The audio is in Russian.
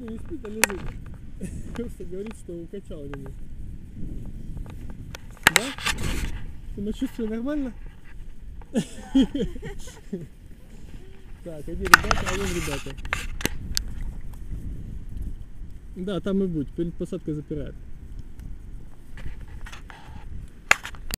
Не воспитанный жук. Что говорит, что укачал меня. Да? Самочувствие нормально? Так, одни ребята, а вон ребята. Да, там и будь, перед посадкой запирают.